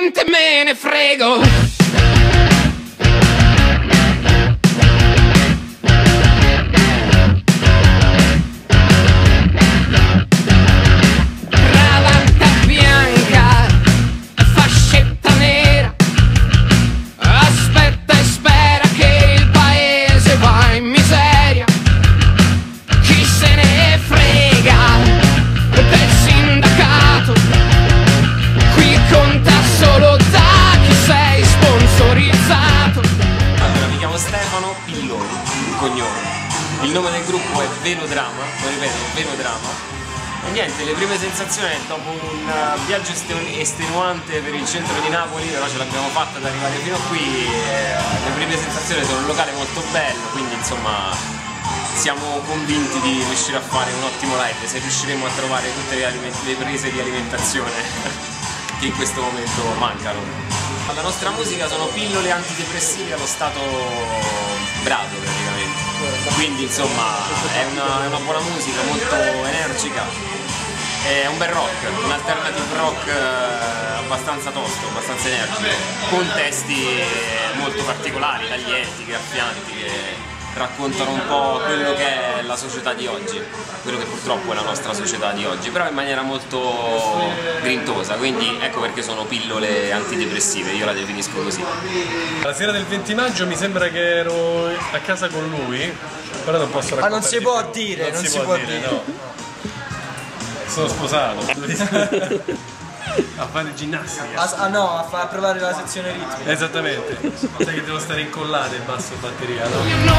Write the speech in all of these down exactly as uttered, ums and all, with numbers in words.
niente me ne frego. Il nome del gruppo è Velodrama, lo ripeto, Velodrama. E niente, le prime sensazioni dopo un viaggio estenuante per il centro di Napoli, però ce l'abbiamo fatta ad arrivare fino a qui. Le prime sensazioni sono un locale molto bello, quindi insomma siamo convinti di riuscire a fare un ottimo live se riusciremo a trovare tutte le, le prese di alimentazione che in questo momento mancano. La nostra musica sono pillole antidepressive allo stato brado praticamente. Quindi insomma è una, è una buona musica, molto energica, è un bel rock, un alternative rock abbastanza tosto, abbastanza energico, con testi molto particolari, taglienti, graffianti, che raccontano un po' quello che è la società di oggi, quello che purtroppo è la nostra società di oggi, però in maniera molto grintosa, quindi ecco perché sono pillole antidepressive, io la definisco così. La sera del venti maggio mi sembra che ero a casa con lui, però non posso raccontare. Ma non si può dire, non, non si, si può, può dire, dire. No. Sono sposato. A fare ginnastica. Ah no, a, a provare la sezione ritmica. Esattamente. Sai che devo stare incollato il basso e batteria, no?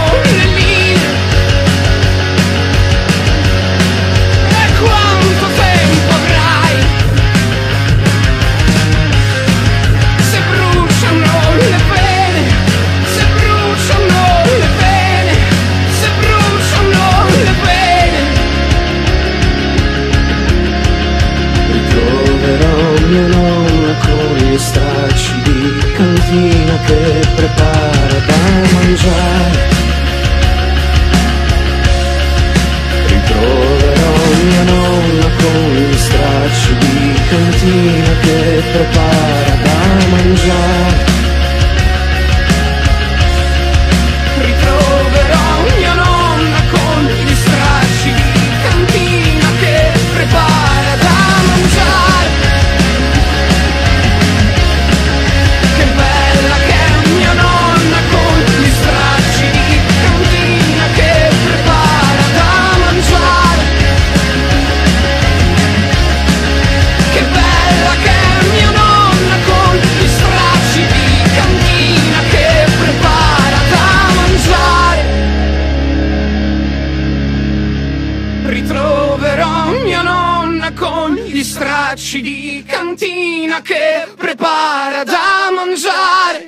Stracci di cantina che prepara da mangiare, ritroverò mia nonna con gli stracci di cantina che prepara da mangiare. Con gli stracci di cantina che prepara da mangiare.